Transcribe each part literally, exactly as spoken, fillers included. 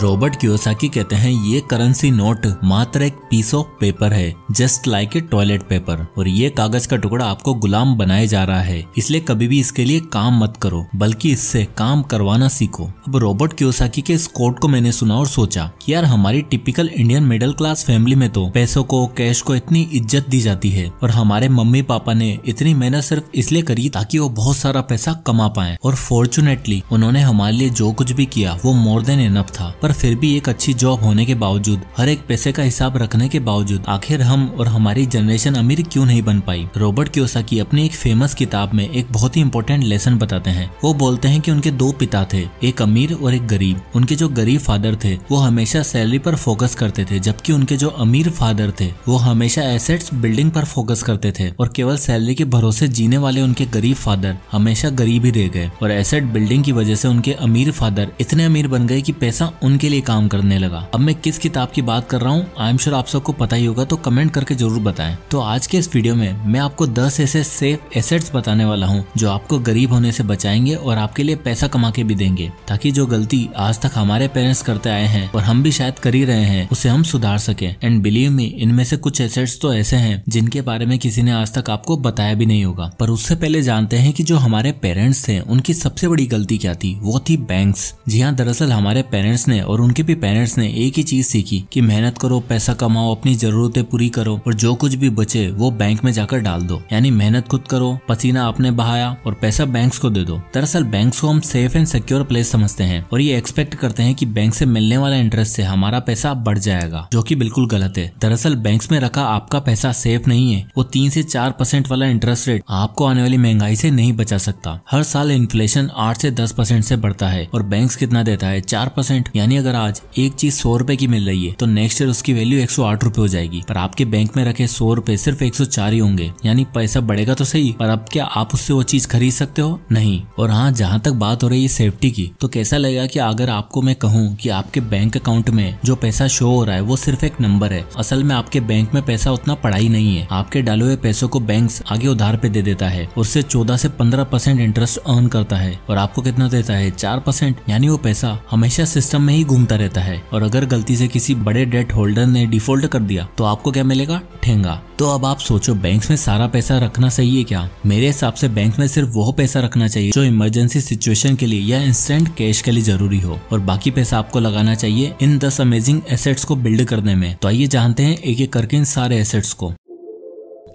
Robert Kiyosaki कहते हैं ये करेंसी नोट मात्र एक पीस ऑफ पेपर है, just like a toilet paper, और ये कागज का टुकड़ा आपको गुलाम बनाए जा रहा है, इसलिए कभी भी इसके लिए काम मत करो बल्कि इससे काम करवाना सीखो। अब रॉबर्ट कियोसाकी के इस कोट को मैंने सुना और सोचा कि यार हमारी typical Indian middle class family में तो पैसों को, कैश को इतनी इज्जत दी जाती है, और हमारे मम्मी पापा ने इतनी मेहनत सिर्फ इसलिए करी ताकि वो बहुत सारा पैसा कमा पाए, और फॉर्चुनेटली उन्होंने हमारे लिए जो कुछ भी किया वो मोर देन एनफ था। पर फिर भी एक अच्छी जॉब होने के बावजूद, हर एक पैसे का हिसाब रखने के बावजूद, आखिर हम और हमारी जनरेशन अमीर क्यों नहीं बन पाई। रॉबर्ट कियोसाकी अपनी एक फेमस किताब में एक बहुत ही इम्पोर्टेंट लेसन बताते हैं। वो बोलते हैं कि उनके दो पिता थे, एक अमीर और एक गरीब। उनके जो गरीब फादर थे वो हमेशा सैलरी पर फोकस करते थे, जबकि उनके जो अमीर फादर थे वो हमेशा एसेट्स बिल्डिंग पर फोकस करते थे, और केवल सैलरी के भरोसे जीने वाले उनके गरीब फादर हमेशा गरीब ही रह गए, और एसेट बिल्डिंग की वजह से उनके अमीर फादर इतने अमीर बन गए कि पैसा उनके लिए काम करने लगा। अब मैं किस किताब की बात कर रहा हूँ आई एम श्योर आप सबको पता ही होगा, तो कमेंट करके जरूर बताएं। तो आज के इस वीडियो में मैं आपको दस ऐसे सेफ एसेट्स बताने वाला हूँ जो आपको गरीब होने से बचाएंगे और आपके लिए पैसा कमा के भी देंगे, ताकि जो गलती आज तक हमारे पेरेंट्स करते आए हैं और हम भी शायद कर ही रहे हैं उसे हम सुधार सके। एंड बिलीव मी, इनमें से कुछ एसेट्स तो ऐसे हैं जिनके बारे में किसी ने आज तक आपको बताया भी नहीं होगा। पर उससे पहले जानते हैं कि जो हमारे पेरेंट्स थे उनकी सबसे बड़ी गलती क्या थी। वो थी बैंक्स। जी हाँ, दरअसल हमारे पेरेंट्स ने और उनके भी पेरेंट्स ने एक ही चीज सीखी कि मेहनत करो, पैसा कमाओ, अपनी जरूरतें पूरी करो, और जो कुछ भी बचे वो बैंक में जाकर डाल दो। यानी मेहनत खुद करो, पसीना आपने बहाया, और पैसा बैंक्स को दे दो। दरअसल बैंक्स को हम सेफ एंड सिक्योर प्लेस समझते हैं और ये एक्सपेक्ट करते हैं कि बैंक से मिलने वाला इंटरेस्ट से हमारा पैसा बढ़ जाएगा, जो कि बिल्कुल गलत है। दरअसल बैंक्स में रखा आपका पैसा सेफ नहीं है। वो तीन से चार परसेंट वाला इंटरेस्ट रेट आपको आने वाली महंगाई से नहीं बचा सकता। हर साल इन्फ्लेशन आठ से दस परसेंट से बढ़ता है और बैंक्स कितना देता है, चार परसेंट। यानी अगर आज एक चीज सौ रुपए की मिल रही है तो नेक्स्ट ईयर उसकी वैल्यू एक सौ आठ रुपए हो जाएगी, पर आपके बैंक में रखे सौ रुपए सिर्फ एक सौ चार ही होंगे। यानी पैसा बढ़ेगा तो सही, पर अब क्या आप उससे वो चीज खरीद सकते हो? नहीं। और हाँ, जहाँ तक बात हो रही है सेफ्टी की, तो कैसा लगेगा कि अगर आपको मैं कहूँ कि आपके बैंक अकाउंट में जो पैसा शो हो रहा है वो सिर्फ एक नंबर है, असल में आपके बैंक में पैसा उतना पड़ा ही नहीं है। आपके डाले हुए पैसों को बैंक आगे उधार पे दे देता है, उससे चौदह से पंद्रह परसेंट इंटरेस्ट अर्न करता है और आपको कितना देता है, चार परसेंट। यानी वो पैसा हमेशा सिस्टम में ही घूमता रहता है, और अगर गलती से किसी बड़े डेट होल्डर ने डिफॉल्ट कर दिया तो आपको क्या मिलेगा, ठेंगा। तो अब आप सोचो बैंक में सारा पैसा रखना सही है क्या? मेरे हिसाब से बैंक में सिर्फ वो पैसा रखना चाहिए जो इमरजेंसी सिचुएशन के लिए या इंस्टेंट कैश के लिए जरूरी हो, और बाकी पैसा आपको लगाना चाहिए इन दस अमेजिंग एसेट्स को बिल्ड करने में। तो आइए जानते हैं एक एक करके इन सारे एसेट्स को।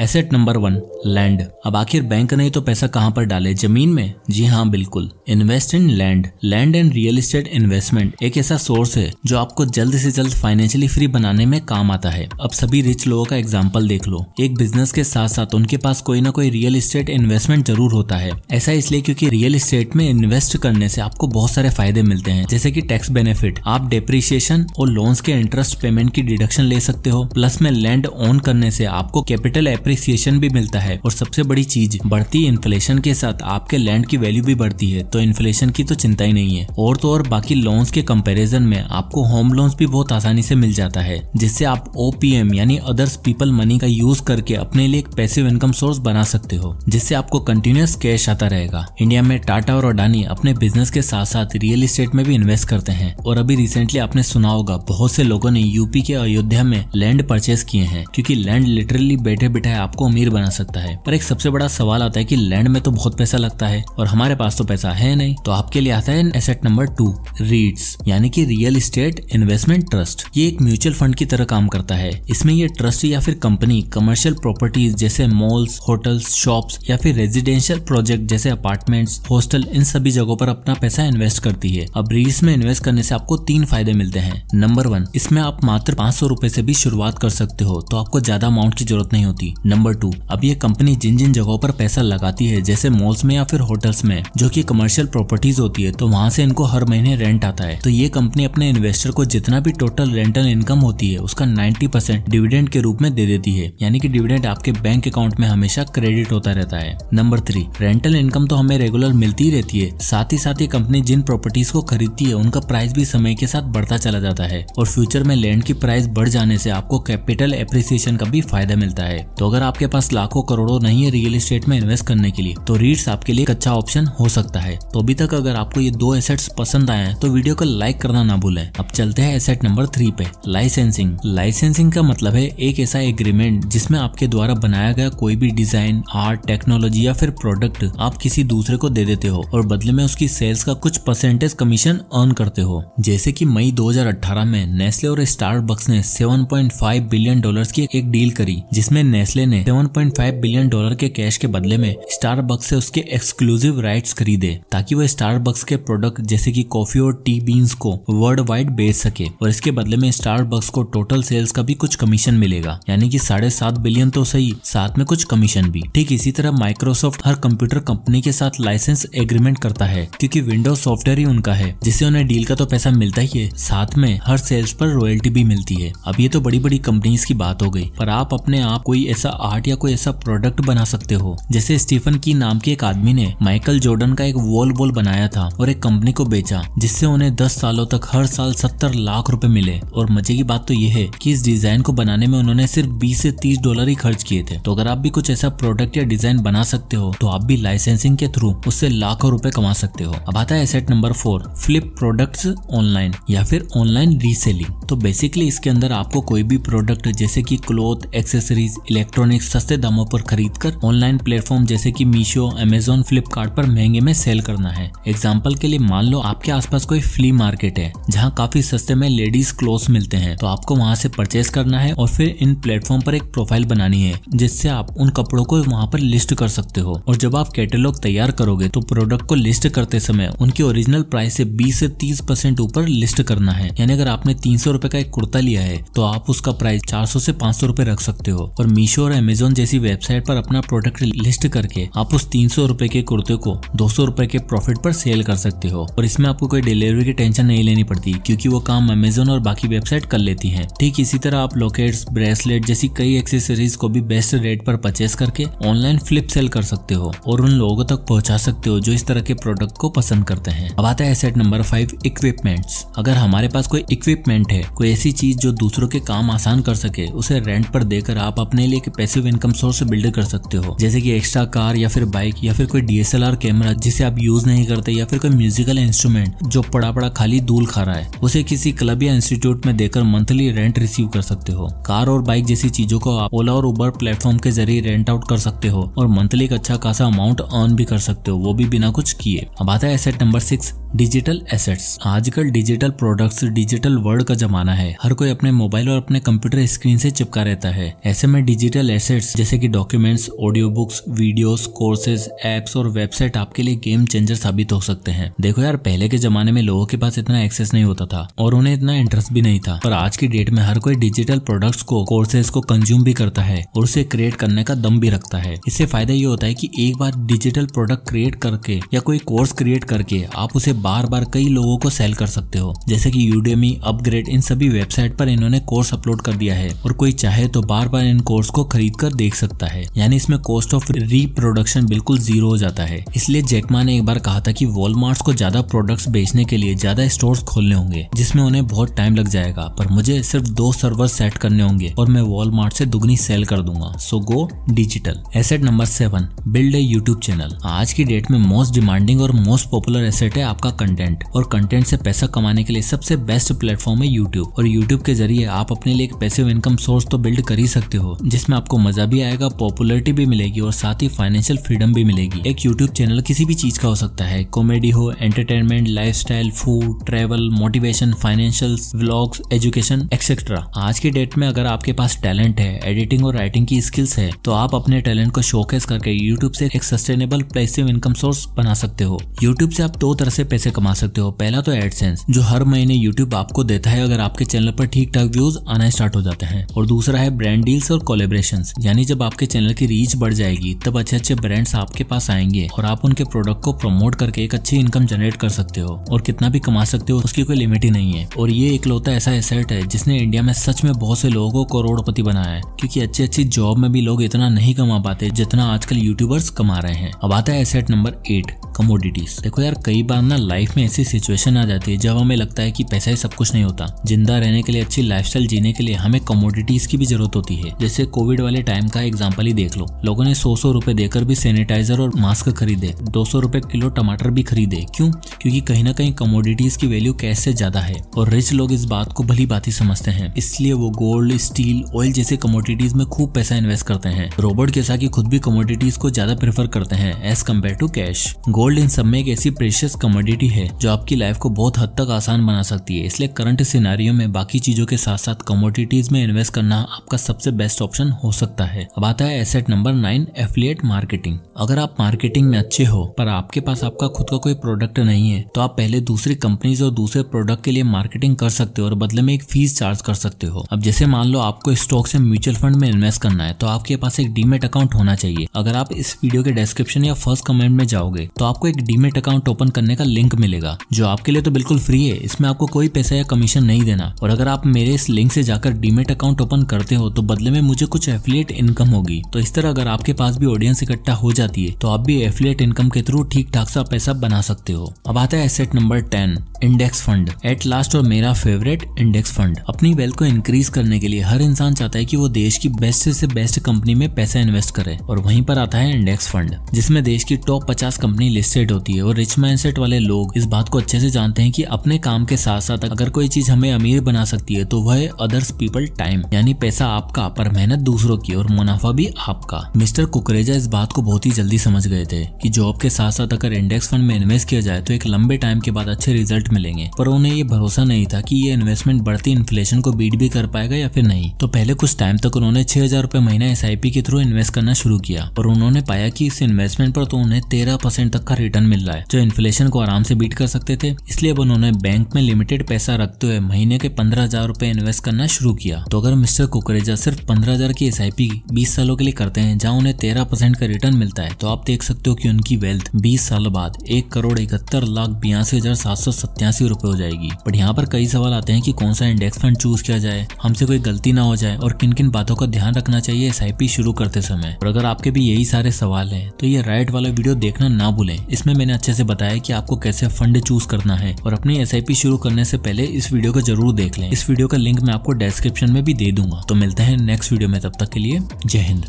Asset number one, land. अब आखिर बैंक नहीं तो पैसा कहाँ पर डाले, जमीन में? जी हाँ, बिल्कुल। Invest in land. Land and real estate investment एक ऐसा सोर्स है जो आपको जल्द से जल्द फाइनेंशियली फ्री बनाने में काम आता है। अब सभी रिच लोगों का एग्जाम्पल देख लो, एक बिजनेस के साथ साथ उनके पास कोई ना कोई रियल एस्टेट इन्वेस्टमेंट जरूर होता है। ऐसा इसलिए क्योंकि रियल एस्टेट में इन्वेस्ट करने से आपको बहुत सारे फायदे मिलते हैं, जैसे की टैक्स बेनिफिट, आप डेप्रिसिएशन और लोन्स के इंटरेस्ट पेमेंट की डिडक्शन ले सकते हो, प्लस में लैंड ओन करने से आपको कैपिटल एप्रिसिएशन भी मिलता है, और सबसे बड़ी चीज बढ़ती इन्फ्लेशन के साथ आपके लैंड की वैल्यू भी बढ़ती है, तो इन्फ्लेशन की तो चिंता ही नहीं है। और तो और बाकी लोन्स के कंपैरिजन में आपको होम लोन्स भी बहुत आसानी से मिल जाता है, जिससे आप ओ पी एम यानी अदर्स पीपल मनी का यूज करके अपने लिए एक पैसिव इनकम सोर्स बना सकते हो, जिससे आपको कंटिन्यूअस कैश आता रहेगा। इंडिया में टाटा और अडानी अपने बिजनेस के साथ साथ रियल एस्टेट में भी इन्वेस्ट करते हैं, और अभी रिसेंटली आपने सुना होगा बहुत से लोगों ने यूपी के अयोध्या में लैंड परचेज किए हैं, क्योंकि लैंड लिटरली बैठे बैठे आपको अमीर बना सकता है। पर एक सबसे बड़ा सवाल आता है कि लैंड में तो बहुत पैसा लगता है और हमारे पास तो पैसा है नहीं, तो आपके लिए आता है एसेट नंबर टू, रीट्स, यानी कि रियल एस्टेट इन्वेस्टमेंट ट्रस्ट। ये एक म्यूचुअल फंड की तरह काम करता है। इसमें ये ट्रस्ट या फिर कंपनी कमर्शियल प्रॉपर्टीज जैसे मॉल्स, होटल्स, शॉप्स या फिर रेजिडेंशियल प्रोजेक्ट जैसे अपार्टमेंट्स, हॉस्टल, इन सभी जगहों पर अपना पैसा इन्वेस्ट करती है। अब रीट्स में इन्वेस्ट करने से आपको तीन फायदे मिलते हैं। नंबर वन, इसमें आप मात्र पाँच सौ रूपये से भी शुरुआत कर सकते हो, तो आपको ज्यादा अमाउंट की जरूरत नहीं होती। नंबर टू, अब ये कंपनी जिन जिन जगहों पर पैसा लगाती है जैसे मॉल्स में या फिर होटल्स में जो कि कमर्शियल प्रॉपर्टीज होती है, तो वहाँ से इनको हर महीने रेंट आता है, तो ये कंपनी अपने इन्वेस्टर को जितना भी टोटल रेंटल इनकम होती है उसका नब्बे परसेंट डिविडेंड के रूप में दे देती है, यानी कि डिविडेंड आपके बैंक अकाउंट में हमेशा क्रेडिट होता रहता है। नंबर थ्री, रेंटल इनकम तो हमें रेगुलर मिलती ही रहती है, साथ ही साथ ये कंपनी जिन प्रॉपर्टीज को खरीदती है उनका प्राइस भी समय के साथ बढ़ता चला जाता है, और फ्यूचर में लैंड की प्राइस बढ़ जाने से आपको कैपिटल एप्रिसिएशन का भी फायदा मिलता है। तो अगर आपके पास लाखों करोड़ों नहीं है रियल एस्टेट में इन्वेस्ट करने के लिए, तो रीट्स आपके लिए एक अच्छा ऑप्शन हो सकता है। तो अभी तक अगर आपको ये दो एसेट्स पसंद आए हैं तो वीडियो को लाइक करना ना भूलें। अब चलते हैं एसेट नंबर थ्री पे, लाइसेंसिंग। लाइसेंसिंग का मतलब है एक ऐसा एग्रीमेंट जिसमें आपके द्वारा बनाया गया कोई भी डिजाइन, आर्ट, टेक्नोलॉजी या फिर प्रोडक्ट आप किसी दूसरे को दे देते हो और बदले में उसकी सेल्स का कुछ परसेंटेज कमीशन अर्न करते हो। जैसे कि मई दो हजार अठारह में नेस्ले और स्टार बक्स ने सात पॉइंट पाँच बिलियन डॉलर्स की एक डील करी, जिसमें नेस्ले ने सात पॉइंट पाँच बिलियन डॉलर के कैश के बदले में स्टार बक्स से उसके एक्सक्लूसिव राइट्स खरीदे ताकि वह स्टार बक्स के प्रोडक्ट जैसे कि कॉफी और टी बीन्स को वर्ल्ड वाइड बेच सके और इसके बदले में स्टार बक्स को टोटल सेल्स का भी कुछ कमीशन मिलेगा, यानी कि साढ़े सात बिलियन तो सही, साथ में कुछ कमीशन भी। ठीक इसी तरह माइक्रोसॉफ्ट हर कंप्यूटर कंपनी के साथ लाइसेंस एग्रीमेंट करता है क्योंकि विंडोज सॉफ्टवेयर ही उनका है जिससे उन्हें डील का तो पैसा मिलता ही है, साथ में हर सेल्स पर रॉयल्टी भी मिलती है। अब ये तो बड़ी बड़ी कंपनीज की बात हो गई, पर आप अपने आप कोई ऐसा आर्ट या कोई ऐसा प्रोडक्ट बना सकते हो। जैसे स्टीफन की नाम के एक आदमी ने माइकल जॉर्डन का एक वॉल बॉल बनाया था और एक कंपनी को बेचा जिससे उन्हें दस सालों तक हर साल सत्तर लाख रुपए मिले। और मजे की बात तो ये है कि इस डिजाइन को बनाने में उन्होंने सिर्फ बीस से तीस डॉलर ही खर्च किए थे। तो अगर आप भी कुछ ऐसा प्रोडक्ट या डिजाइन बना सकते हो तो आप भी लाइसेंसिंग के थ्रू उससे लाखों रुपए कमा सकते हो। अब आता है asset number four, flip products online या फिर ऑनलाइन रीसेलिंग। तो बेसिकली इसके अंदर आपको कोई भी प्रोडक्ट जैसे कि क्लोथ, एक्सेसरीज, इलेक्ट्रॉनिक्स सस्ते दामों पर खरीदकर ऑनलाइन प्लेटफॉर्म जैसे कि मीशो, अमेजोन, फ्लिपकार्ट पर महंगे में सेल करना है। एग्जांपल के लिए मान लो आपके आसपास कोई फ्ली मार्केट है जहां काफी सस्ते में लेडीज क्लोथ्स मिलते हैं, तो आपको वहां से परचेस करना है और फिर इन प्लेटफॉर्म पर एक प्रोफाइल बनानी है जिससे आप उन कपड़ों को वहां पर लिस्ट कर सकते हो। और जब आप कैटेलॉग तैयार करोगे तो प्रोडक्ट को लिस्ट करते समय उनकी ओरिजिनल प्राइस से बीस से तीस परसेंट ऊपर लिस्ट करना है। यानी अगर आपने तीन सौ रुपए का एक कुर्ता लिया है तो आप उसका प्राइस चार सौ से पाँच सौ रुपए रख सकते हो। और मीशो और अमेजोन जैसी वेबसाइट पर अपना प्रोडक्ट लिस्ट करके आप उस तीन सौ रुपए के कुर्ते को दो सौ रुपए के प्रॉफिट पर सेल कर सकते हो और इसमें आपको कोई डिलीवरी की टेंशन नहीं लेनी पड़ती क्योंकि वो काम अमेजोन और बाकी वेबसाइट कर लेती है। ठीक इसी तरह आप लॉकेट्स, ब्रेसलेट जैसी कई एक्सेसरीज को भी बेस्ट रेट पर परचेस करके ऑनलाइन फ्लिप सेल कर सकते हो और उन लोगों तक पहुँचा सकते हो जो इस तरह के प्रोडक्ट को पसंद करते हैं। अब आता है एसेट नंबर फाइव, इक्विपमेंट्स। अगर हमारे पास कोई इक्विपमेंट है, कोई ऐसी चीज जो दूसरों के काम आसान कर सके, उसे रेंट पर देकर आप अपने लिए एक पैसिव इनकम सोर्स बिल्ड कर सकते हो। जैसे कि एक्स्ट्रा कार या फिर बाइक या फिर कोई डीएसएलआर कैमरा जिसे आप यूज नहीं करते, या फिर कोई म्यूजिकल इंस्ट्रूमेंट जो पड़ा पड़ा खाली धूल खा रहा है, उसे किसी क्लब या इंस्टीट्यूट में देकर मंथली रेंट रिसीव कर सकते हो। कार और बाइक जैसी चीजों को आप ओला और उबर प्लेटफॉर्म के जरिए रेंट आउट कर सकते हो और मंथली एक अच्छा खासा अमाउंट अर्न भी कर सकते हो, वो भी बिना कुछ किए। अब आता है asset number six, digital assets. आजकल डिजिटल प्रोडक्ट्स, डिजिटल वर्ल्ड का जमाना है। हर कोई अपने मोबाइल और अपने कंप्यूटर स्क्रीन से चिपका रहता है। ऐसे में डिजिटल एसेट्स जैसे कि documents, audio books, videos, courses, apps और वेबसाइट आपके लिए गेम चेंजर साबित हो सकते हैं। देखो यार, पहले के जमाने में लोगों के पास इतना एक्सेस नहीं होता था और उन्हें इतना इंटरेस्ट भी नहीं था, पर आज की डेट में हर कोई डिजिटल प्रोडक्ट्स को, कोर्सेज को कंज्यूम भी करता है और उसे क्रिएट करने का दम भी रखता है। इससे फायदा ये होता है कि एक बार डिजिटल प्रोडक्ट क्रिएट करके या कोई कोर्स क्रिएट करके आप उसे बार बार कई लोगों को सेल कर सकते हो। जैसे कि यूडीएम, अपग्रेड, इन सभी वेबसाइट पर इन्होंने कोर्स अपलोड कर दिया है और कोई चाहे तो बार बार इन कोर्स को खरीद कर देख सकता है, यानी इसमें कॉस्ट ऑफ रिप्रोडक्शन बिल्कुल जीरो हो जाता है। इसलिए जैकमा ने एक बार कहा था कि वॉलमार्ट को ज्यादा प्रोडक्ट्स बेचने के लिए ज्यादा स्टोर्स खोलने होंगे जिसमें उन्हें बहुत टाइम लग जाएगा, पर मुझे सिर्फ दो सर्वर सेट करने होंगे और मैं वॉलमार्ट से दुगनी सेल कर दूंगा। So go digital. Asset number seven, build a YouTube channel. आज की डेट में मोस्ट डिमांडिंग और मोस्ट पॉपुलर एसेट है आपका कंटेंट, और कंटेंट से पैसा कमाने के लिए सबसे बेस्ट प्लेटफॉर्म है यूट्यूब। और यूट्यूब के जरिए आप अपने लिए एक पैसिव इनकम सोर्स तो बिल्ड कर ही सकते हो जिसमें आपको मजा भी आएगा, पॉपुलैरिटी भी मिलेगी और साथ ही फाइनेंशियल फ्रीडम भी मिलेगी। एक यूट्यूब चैनल किसी भी चीज का हो सकता है, कॉमेडी हो, entertainment, lifestyle, food, travel, motivation, financial, vlogs, education etcetera. आज की डेट में अगर आपके पास टैलेंट है, एडिटिंग और राइटिंग की स्किल्स है, तो आप अपने टैलेंट को शोकेस करके यूट्यूब से एक सस्टेनेबल पैसिव इनकम सोर्स बना सकते हो। यूट्यूब से आप दो तरह से पैसे कमा सकते हो। पहला तो एडसेंस, जो हर महीने यूट्यूब आपको देता है अगर आपके चैनल पर ठीक ठाक व्यूज आना स्टार्ट हो जाते हैं। और दूसरा है ब्रांड डील्स और कोलेब्रेशंस, यानी जब आपके चैनल की रीच बढ़ जाएगी तब अच्छे अच्छे ब्रांड्स आपके पास आएंगे और आप उनके प्रोडक्ट को प्रमोट करके एक अच्छी इनकम जनरेट कर सकते हो और कितना भी कमा सकते हो, उसकी कोई लिमिट ही नहीं है। और ये इकलौता ऐसा एसेट है जिसने इंडिया में सच में बहुत से लोगों को करोड़पति बनाया है, क्योंकि अच्छी अच्छी जॉब में भी लोग इतना नहीं कमा पाते जितना आजकल यूट्यूबर्स कमा रहे हैं। अब आता है एसेट नंबर एट, कमोडिटीज। देखो यार, कई बार ना लाइफ में ऐसी सिचुएशन आ जाती है जब हमें लगता है कि पैसा ही सब कुछ नहीं होता। जिंदा रहने के लिए, अच्छी लाइफस्टाइल जीने के लिए हमें कमोडिटीज की भी जरूरत होती है। जैसे कोविड कोविड वाले टाइम का एग्जाम्पल ही देख लो। लोगों ने सौ सौ रुपए देकर भी सैनिटाइजर और मास्क खरीदे, दो सौ रुपए किलो टमाटर भी खरीदे। क्यों? क्योंकि कहीं ना कहीं कमोडिटीज की वैल्यू कैश से ज्यादा है और रिच लोग इस बात को भली बात ही समझते हैं, इसलिए वो गोल्ड, स्टील, ऑयल जैसे कमोडिटीज में खूब पैसा इन्वेस्ट करते हैं। रॉबर्ट कियोसाकी खुद भी कमोडिटीज को ज्यादा प्रेफर करते हैं as compare to cash. Gold इन सब में एक ऐसी प्रेशियस कमोडिटी है जो आपकी लाइफ को बहुत हद तक आसान बना सकती है, इसलिए करंट सिनेरियो में बाकी चीजों के साथ साथ कमोडिटीज में इन्वेस्ट करना आपका सबसे बेस्ट ऑप्शन हो सकता है। अब आता है asset number nine, affiliate marketing. अगर आप मार्केटिंग में अच्छे हो पर आपके पास आपका खुद का कोई प्रोडक्ट नहीं है तो आप पहले दूसरी कंपनीज और दूसरे प्रोडक्ट के लिए मार्केटिंग कर सकते हो और बदले में एक फीस चार्ज कर सकते हो। अब जैसे मान लो आपको स्टॉक से म्यूचुअल फंड में इन्वेस्ट करना है तो आपके पास एक डीमेट अकाउंट होना चाहिए। अगर आप इस वीडियो के डिस्क्रिप्शन या फर्स्ट कमेंट में जाओगे तो आपको एक डीमेट अकाउंट ओपन करने का लिंक मिलेगा जो आपके लिए तो बिल्कुल फ्री है, इसमें आपको कोई पैसा या कमीशन नहीं देना। और अगर आप मेरे इस लिंक से जाकर डीमेट अकाउंट ओपन करते हो तो बदले में मुझे कुछ एफिलिएट इनकम होगी। तो इस तरह अगर आपके पास भी ऑडियंस इकट्ठा हो जाती है तो आप भी एफिलिएट इनकम के थ्रू ठीक ठाक सा पैसा बना सकते हो। अब आता है asset number ten, index fund. At last और मेरा फेवरेट इंडेक्स फंड। अपनी वेल्थ को इंक्रीज करने के लिए हर इंसान चाहता है कि वो देश की बेस्ट से बेस्ट कंपनी में पैसा इन्वेस्ट करे और वहीं पर आता है इंडेक्स फंड, जिसमें देश की टॉप पचास कंपनी लिस्टेड होती है। और रिच माइंडसेट वाले लोग इस बात को अच्छे से जानते हैं कि अपने काम के साथ साथ अगर कोई चीज हमें अमीर बना सकती है तो वह अदर्स पीपल टाइम, यानी पैसा आपका पर मेहनत दूसरों की और मुनाफा भी आपका। मिस्टर कुकरेजा इस बात को बहुत ही जल्दी समझ गए थे कि जॉब के साथ साथ अगर इंडेक्स फंड में इन्वेस्ट किया जाए तो एक लंबे टाइम के बाद अच्छे रिजल्ट मिलेंगे, पर उन्हें ये भरोसा नहीं था कि ये इन्वेस्टमेंट बढ़ती इन्फ्लेशन को बीट भी कर पाएगा या फिर नहीं। तो पहले कुछ टाइम तक उन्होंने छह हजार रूपए महीना एस आई पी के थ्रू इन्वेस्ट करना शुरू किया और उन्होंने पाया कि इस इन्वेस्टमेंट पर तो उन्हें तेरह परसेंट तक का रिटर्न मिल रहा है जो इन्फ्लेशन को आराम से बीट कर सकते थे। इसलिए अब उन्होंने बैंक में लिमिटेड पैसा रखते हुए महीने के पंद्रह हजार रूपए इन्वेस्ट करना शुरू किया। तो अगर मिस्टर कुकरेजा सिर्फ पंद्रह हजार की एस आई पी बीस सालों के लिए करते हैं जहाँ उन्हें तेरह परसेंट का रिटर्न मिलता है तो आप देख सकते हो कि उनकी वेल्थ बीस साल बाद एक करोड़ इकहत्तर लाख बयासी हजार सात सौ सत्तासी रुपए हो जाएगी। बट यहाँ पर कई सवाल आते हैं कि कौन सा इंडेक्स फंड चूज किया जाए, हमसे कोई गलती ना हो जाए और किन किन बातों का ध्यान रखना चाहिए एस आई पी शुरू करते समय। और अगर आपके भी यही सारे सवाल हैं तो ये राइट वाला वीडियो देखना ना भूलें। इसमें मैंने अच्छे से बताया कि आपको कैसे फंड चूज करना है और अपनी एस आई पी शुरू करने से पहले इस वीडियो को जरूर देख लें। इस वीडियो का लिंक मैं आपको डिस्क्रिप्शन में भी दे दूंगा। तो मिलते हैं नेक्स्ट वीडियो में, तब तक के लिए जय हिंद।